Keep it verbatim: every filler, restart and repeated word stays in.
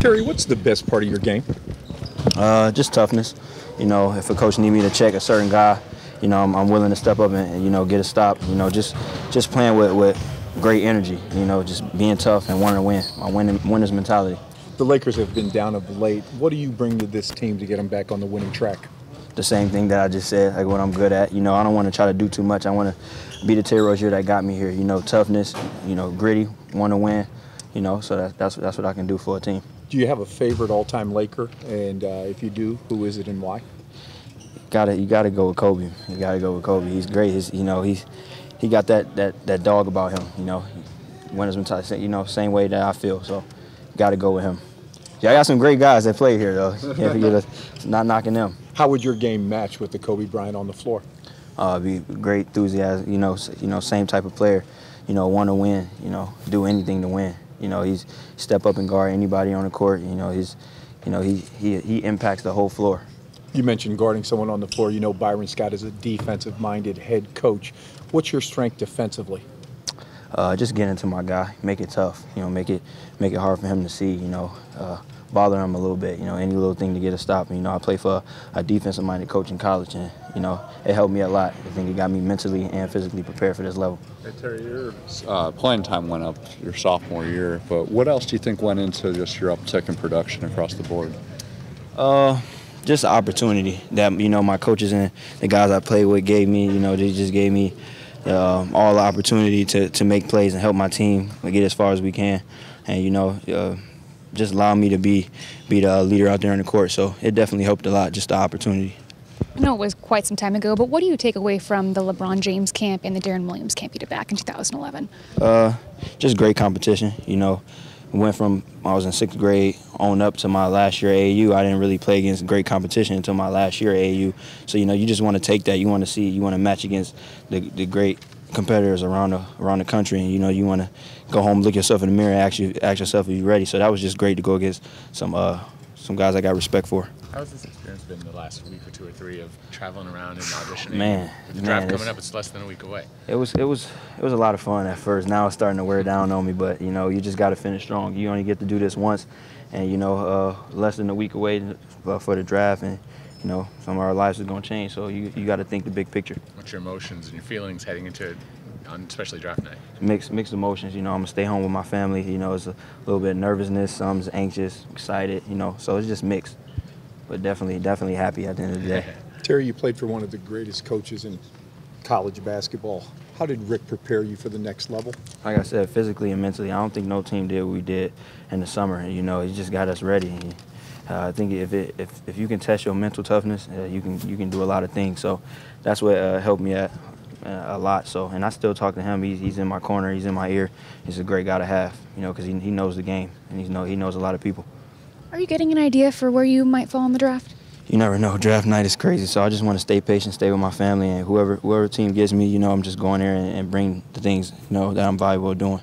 Terry, what's the best part of your game? Uh, just toughness. You know, if a coach needs me to check a certain guy, you know, I'm, I'm willing to step up and, and, you know, get a stop. You know, just just playing with, with great energy, you know, just being tough and wanting to win, my winning, winner's mentality. The Lakers have been down of late. What do you bring to this team to get them back on the winning track? The same thing that I just said, like what I'm good at. You know, I don't want to try to do too much. I want to be the Terry Rozier that got me here. You know, toughness, you know, gritty, want to win. You know, so that, that's, that's what I can do for a team. Do you have a favorite all-time Laker? And uh, if you do, who is it and why? Gotta, you gotta go with Kobe. You gotta go with Kobe. He's great. He's, you know, he's he got that that that dog about him. You know, winners mentality. You know, same way that I feel. So, gotta go with him. Yeah, I got some great guys that play here though. Can't forget us. Not knocking them. How would your game match with the Kobe Bryant on the floor? Uh, be great enthusiasm. You know, you know, same type of player. You know, want to win. You know, do anything to win. You know, he's step up and guard anybody on the court. You know, he's, you know, he he he impacts the whole floor. You mentioned guarding someone on the floor. You know Byron Scott is a defensive-minded head coach. What's your strength defensively? Uh, just get into my guy, make it tough. You know, make it make it hard for him to see. You know, uh, bother him a little bit. You know, any little thing to get a stop. You know, I play for a defensive-minded coach in college, and you know, it helped me a lot. I think it got me mentally and physically prepared for this level. Hey Terry, your uh, playing time went up your sophomore year, but what else do you think went into just your uptick in production across the board? Uh. Just the opportunity that, you know, my coaches and the guys I played with gave me. You know, they just gave me uh, all the opportunity to, to make plays and help my team get as far as we can. And, you know, uh, just allow me to be, be the leader out there on the court. So it definitely helped a lot, just the opportunity. I know it was quite some time ago, but what do you take away from the LeBron James camp and the Darren Williams camp you did back in two thousand eleven? Uh, just great competition, you know. Went from, I was in sixth grade on up to my last year at A A U. I didn't really play against great competition until my last year at A A U. So, you know, you just want to take that. You want to see, you want to match against the, the great competitors around the, around the country. And, you know, you want to go home, look yourself in the mirror, and ask, you, ask yourself if you're ready. So that was just great to go against some, uh, some guys I got respect for. How's this experience been the last week or two or three of traveling around and auditioning? Man, with the draft man, coming up, it's less than a week away. It was, it was, it was a lot of fun at first. Now it's starting to wear down on me, but you know, you just got to finish strong. You only get to do this once, and you know, uh, less than a week away for the draft, and you know, some of our lives is gonna change. So you, you got to think the big picture. What's your emotions and your feelings heading into it, on especially draft night? Mixed, mixed emotions. You know, I'm gonna stay home with my family. You know, it's a little bit of nervousness. Some's anxious, excited. You know, so it's just mixed. But definitely, definitely happy at the end of the day. Terry, you played for one of the greatest coaches in college basketball. How did Rick prepare you for the next level? Like I said, physically and mentally, I don't think no team did what we did in the summer. You know, he just got us ready. Uh, I think if, it, if if you can test your mental toughness, uh, you can you can do a lot of things. So that's what uh, helped me at, uh, a lot. So, and I still talk to him. He's, he's in my corner. He's in my ear. He's a great guy to have. You know, because he he knows the game and he's know he knows a lot of people. Are you getting an idea for where you might fall in the draft? You never know. Draft night is crazy, so I just want to stay patient, stay with my family, and whoever whoever team gets me, you know, I'm just going there and, and bring the things, you know, that I'm valuable doing.